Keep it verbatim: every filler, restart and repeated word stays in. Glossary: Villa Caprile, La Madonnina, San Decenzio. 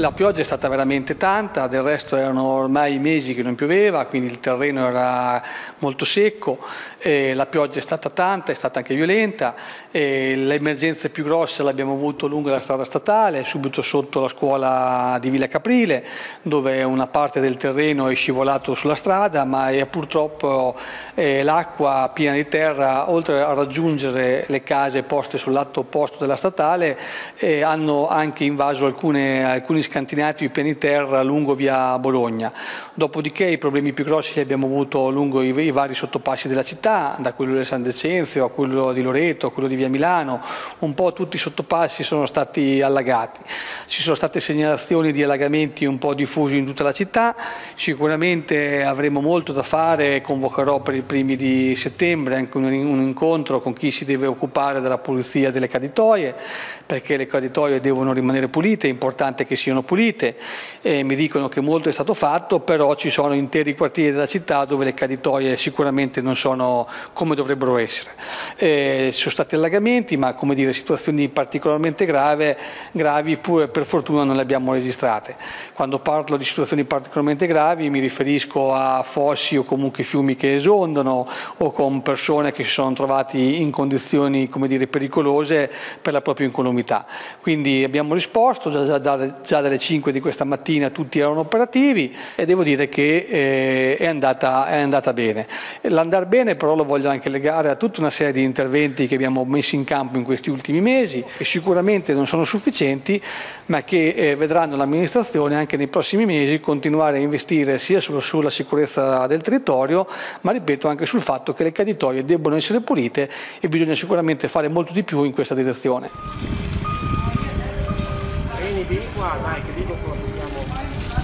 La pioggia è stata veramente tanta, del resto erano ormai mesi che non pioveva, quindi il terreno era molto secco, eh, la pioggia è stata tanta, è stata anche violenta, eh, le emergenze più grosse le abbiamo avute lungo la strada statale, subito sotto la scuola di Villa Caprile, dove una parte del terreno è scivolato sulla strada, ma è purtroppo eh, l'acqua piena di terra, oltre a raggiungere le case poste sul lato opposto della statale, eh, hanno anche invaso alcune, alcuni scantinati di piani terra lungo via Bologna. Dopodiché i problemi più grossi li abbiamo avuto lungo i, i vari sottopassi della città, da quello di San Decenzio a quello di Loreto, a quello di via Milano, un po' tutti i sottopassi sono stati allagati. Ci sono state segnalazioni di allagamenti un po' diffusi in tutta la città, sicuramente avremo molto da fare, convocherò per i primi di settembre anche un, un incontro con chi si deve occupare della pulizia delle caditoie, perché le caditoie devono rimanere pulite, è importante che siano pulite, e mi dicono che molto è stato fatto, però ci sono interi quartieri della città dove le caditoie sicuramente non sono come dovrebbero essere. Eh, ci sono stati allagamenti, ma come dire, situazioni particolarmente grave, gravi pure per fortuna non le abbiamo registrate. Quando parlo di situazioni particolarmente gravi mi riferisco a fossi o comunque fiumi che esondano o con persone che si sono trovati in condizioni, come dire, pericolose per la propria incolumità. Quindi abbiamo risposto già, già, già dalle cinque di questa mattina, tutti erano operativi e devo dire che eh, è, andata, è andata bene. L'andar bene però lo voglio anche legare a tutta una serie di interventi che abbiamo messo in campo in questi ultimi mesi, che sicuramente non sono sufficienti, ma che eh, vedranno l'amministrazione anche nei prossimi mesi continuare a investire sia su, sulla sicurezza del territorio, ma ripeto anche sul fatto che le caditoie debbono essere pulite e bisogna sicuramente fare molto di più in questa direzione. Vieni, vieni qua, dai, che dico qua, andiamo.